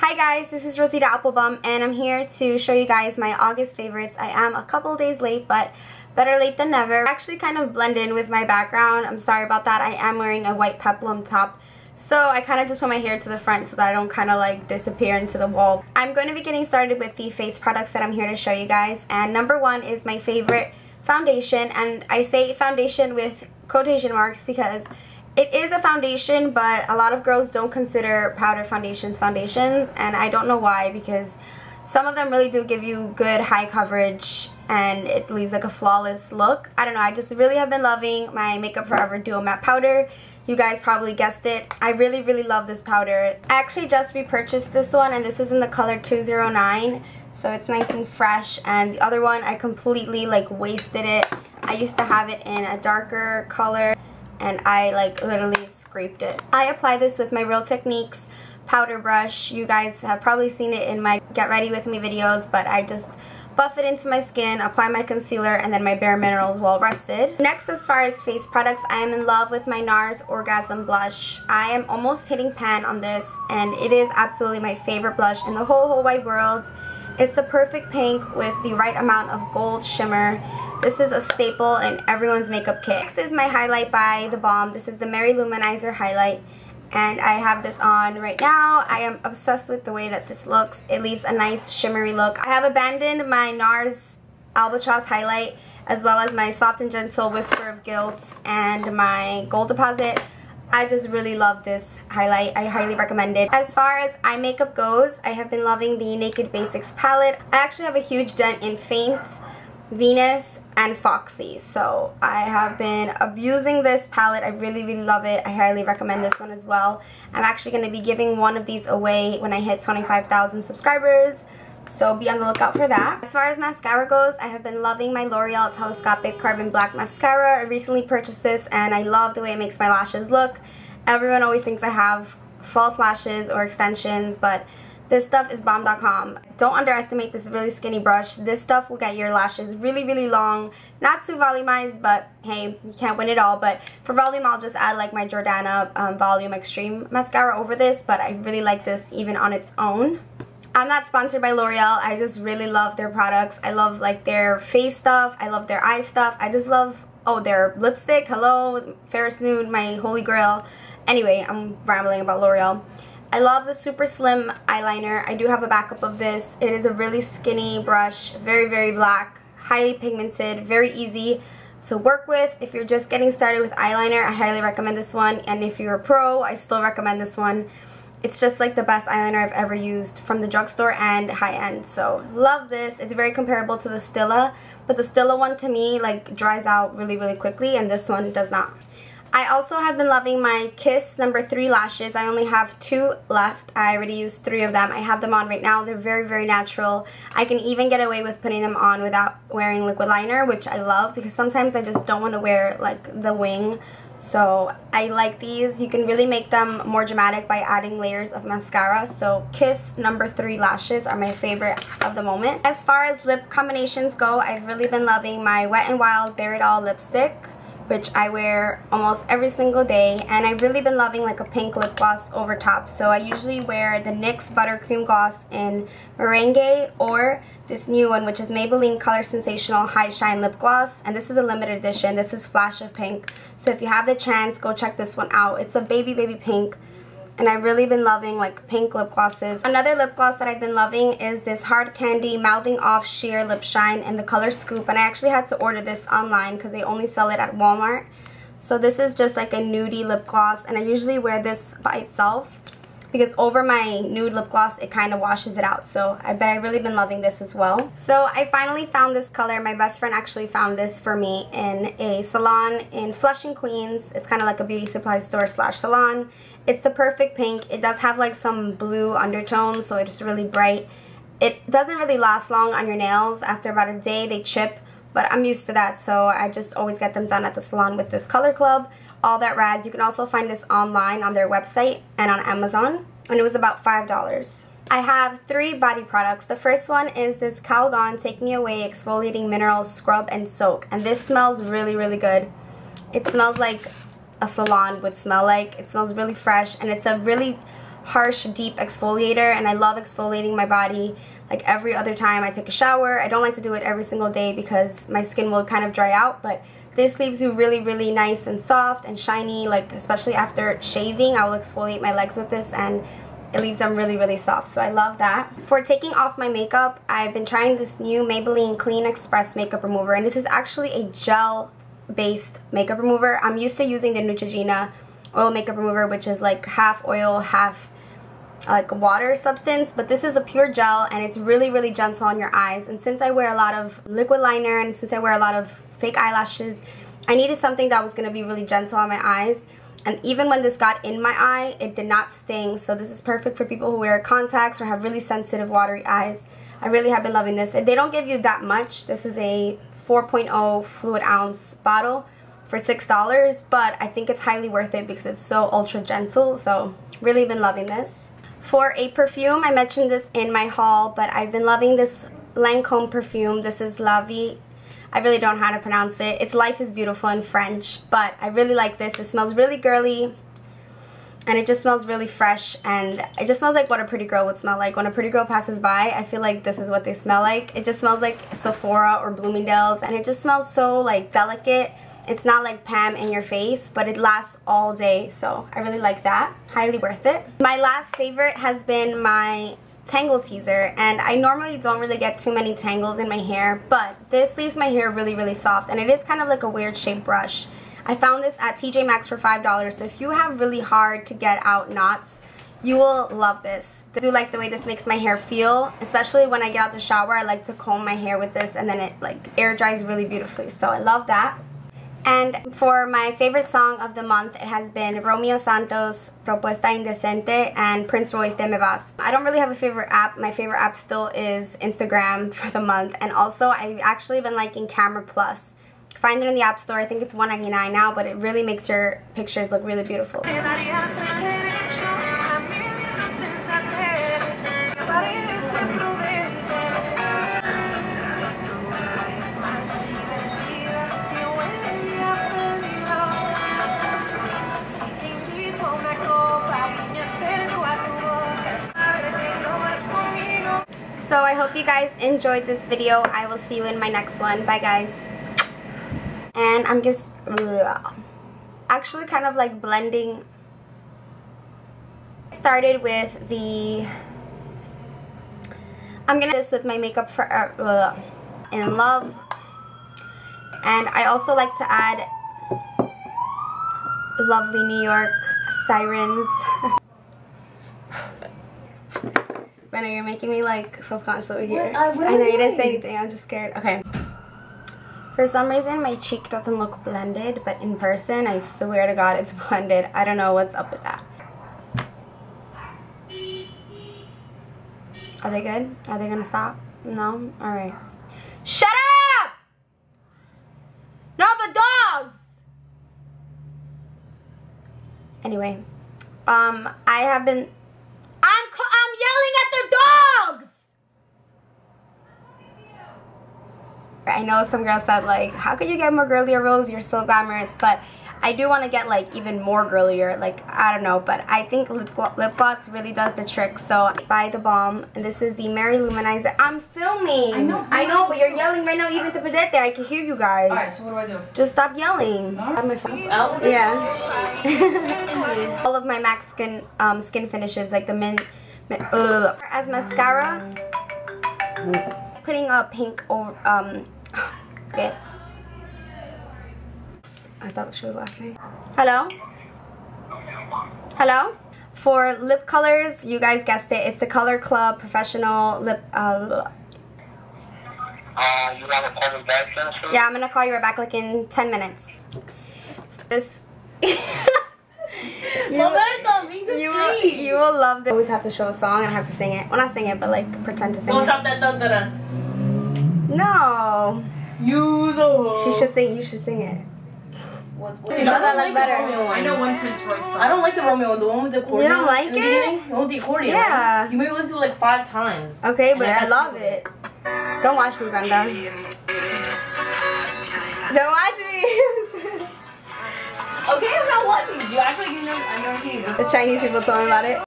Hi guys, this is Rosita Applebaum and I'm here to show you guys my August favorites. I am a couple days late, but better late than never. Actually kind of blend in with my background. I'm sorry about that. I am wearing a white peplum top, so I kind of just put my hair to the front so that I don't kind of like disappear into the wall. I'm going to be getting started with the face products that I'm here to show you guys, and number one is my favorite foundation, and I say foundation with quotation marks because it is a foundation, but a lot of girls don't consider powder foundations, and I don't know why, because some of them really do give you good high coverage and it leaves like a flawless look. I don't know, I just really have been loving my Makeup Forever Duo Matte Powder. You guys probably guessed it. I really, really love this powder. I actually just repurchased this one, and this is in the color 209, so it's nice and fresh, and the other one I completely like wasted it. I used to have it in a darker color, and I like literally scraped it. I apply this with my Real Techniques powder brush. You guys have probably seen it in my Get Ready With Me videos, but I just buff it into my skin, apply my concealer, and then my Bare Minerals Well Rested. Next, as far as face products, I am in love with my NARS Orgasm blush. I am almost hitting pan on this, and it is absolutely my favorite blush in the whole wide world. It's the perfect pink with the right amount of gold shimmer. This is a staple in everyone's makeup kit. Next is my highlight by The Balm. This is the Mary Lou-Manizer highlight, and I have this on right now. I am obsessed with the way that this looks. It leaves a nice shimmery look. I have abandoned my NARS Albatross highlight, as well as my Soft and Gentle Whisper of Guilt and my Gold Deposit. I just really love this highlight. I highly recommend it. As far as eye makeup goes, I have been loving the Naked Basics palette. I actually have a huge dent in Faint, Venus, and Foxy, so I have been abusing this palette. I really, really love it. I highly recommend this one as well. I'm actually going to be giving one of these away when I hit 25,000 subscribers, so be on the lookout for that. As far as mascara goes, I have been loving my L'Oreal Telescopic Carbon Black Mascara. I recently purchased this, and I love the way it makes my lashes look. Everyone always thinks I have false lashes or extensions, but this stuff is bomb.com. Don't underestimate this really skinny brush. This stuff will get your lashes really, really long. Not too volumized, but hey, you can't win it all. But for volume, I'll just add like my Jordana Volume Extreme Mascara over this. But I really like this even on its own. I'm not sponsored by L'Oreal. I just really love their products. I love like their face stuff. I love their eye stuff. I just love, oh, their lipstick. Hello, Ferris Nude, my holy grail. Anyway, I'm rambling about L'Oreal. I love the super slim eyeliner. I do have a backup of this. It is a really skinny brush, very, very black, highly pigmented, very easy to work with. If you're just getting started with eyeliner, I highly recommend this one. And if you're a pro, I still recommend this one. It's just like the best eyeliner I've ever used from the drugstore and high-end. So love this. It's very comparable to the Stila, but the Stila one to me like dries out really, really quickly, and this one does not. I also have been loving my Kiss No. 3 lashes. I only have 2 left. I already used 3 of them. I have them on right now. They're very, very natural. I can even get away with putting them on without wearing liquid liner, which I love, because sometimes I just don't want to wear like the wing. So I like these. You can really make them more dramatic by adding layers of mascara. So Kiss No. 3 lashes are my favorite of the moment. As far as lip combinations go, I've really been loving my Wet n Wild Bare It All lipstick, which I wear almost every single day, and I've really been loving like a pink lip gloss over top. So I usually wear the NYX Buttercream Gloss in Merengue, or this new one, which is Maybelline Color Sensational High Shine Lip Gloss, and this is a limited edition. This is Flash of Pink, so if you have the chance, go check this one out. It's a baby pink, and I've really been loving like pink lip glosses. Another lip gloss that I've been loving is this Hard Candy Mouthing Off Sheer Lip Shine in the color Scoop, and I actually had to order this online because they only sell it at Walmart. So this is just like a nudie lip gloss, and I usually wear this by itself because over my nude lip gloss, it kind of washes it out. So I've really been loving this as well. So I finally found this color. My best friend actually found this for me in a salon in Flushing, Queens. It's kind of like a beauty supply store / salon. It's the perfect pink. It does have like some blue undertones, so it's really bright. It doesn't really last long on your nails. After about a day, they chip, but I'm used to that, so I just always get them done at the salon with this Color Club. All That Razz. You can also find this online on their website and on Amazon, and it was about $5. I have 3 body products. The first one is this Calgon Take Me Away Exfoliating Mineral Scrub and Soak, and this smells really, really good. It smells like a salon would smell like. It smells really fresh, and it's a really harsh, deep exfoliator, and I love exfoliating my body like every other time I take a shower. I don't like to do it every single day because my skin will kind of dry out, but this leaves you really, really nice and soft and shiny, like especially after shaving. I will exfoliate my legs with this and it leaves them really, really soft, so I love that. For taking off my makeup, I've been trying this new Maybelline Clean Express Makeup Remover, and this is actually a gel-based makeup remover. I'm used to using the Neutrogena oil makeup remover, which is like half oil, half like water substance, but this is a pure gel and it's really, really gentle on your eyes. And since I wear a lot of liquid liner and since I wear a lot of fake eyelashes, I needed something that was going to be really gentle on my eyes. And even when this got in my eye, it did not sting, so this is perfect for people who wear contacts or have really sensitive watery eyes. I really have been loving this. They don't give you that much. This is a 4.0 fluid ounce bottle for $6, but I think it's highly worth it because it's so ultra gentle, so really been loving this. For a perfume, I mentioned this in my haul, but I've been loving this Lancome perfume. This is La Vie. I really don't know how to pronounce it. It's Life is Beautiful in French, but I really like this. It smells really girly, and it just smells really fresh, and it just smells like what a pretty girl would smell like. When a pretty girl passes by, I feel like this is what they smell like. It just smells like Sephora or Bloomingdale's, and it just smells so like delicate. It's not like Pam in your face, but it lasts all day, so I really like that. Highly worth it. My last favorite has been my Tangle Teezer, and I normally don't really get too many tangles in my hair, but this leaves my hair really, really soft, and it is kind of like a weird shaped brush. I found this at TJ Maxx for $5, so if you have really hard to get out knots, you will love this. I do like the way this makes my hair feel, especially when I get out the shower. I like to comb my hair with this, and then it like air dries really beautifully, so I love that. And for my favorite song of the month, it has been Romeo Santos, Propuesta Indecente, and Prince Royce, Te Me Vas. I don't really have a favorite app. My favorite app still is Instagram for the month. And also, I've actually been liking Camera Plus. Find it in the App Store. I think it's $1.99 now, but it really makes your pictures look really beautiful. So I hope you guys enjoyed this video. I will see you in my next one. Bye guys. And I'm just actually kind of like blending. I started with the, I'm gonna do this with my Makeup Forever in Love. And I also like to add lovely New York sirens. Brenna, you're making me like self-conscious over here. I know you didn't say anything, I'm just scared. Okay. For some reason, my cheek doesn't look blended, but in person, I swear to God, it's blended. I don't know what's up with that. Are they good? Are they gonna stop? No? Alright. Shut up! Not the dogs! Anyway. I have been... I know some girls said like, how could you get more girlier, Rose? You're so glamorous. But I do want to get like even more girlier. Like, I don't know. But I think lip gloss really does the trick. So by The Balm. And this is the Mary Lou-Manizer. I'm filming. I know, but you're yelling right now. Even to put that there, I can hear you guys. All right, so what do I do? Just stop yelling. No. I'm my phone. Oh. Yeah. All of my MAC skin finishes, like the mint. As mascara, putting a pink over. Okay. I thought she was laughing. Hello? Hello? For lip colors, you guys guessed it. It's the Color Club Professional Lip... you want to call me back? Yeah, I'm going to call you right back like in 10 minutes. This... you will love this. I always have to show a song and I have to sing it. Well, not sing it, but like pretend to sing it. Don't drop that dun-dun-dun. No. You though. She should sing. You should sing it. What? You know that like better. I know one Prince Royce song. I don't like the Romeo one. The one with the accordion. You don't like it? No, the accordion. Yeah. Right? You made me listen to it like 5 times. Okay, but I love it. Don't watch me, Brenda. Don't watch me. Okay, I'm not watching. You actually, you know, I know the Chinese people told me about it.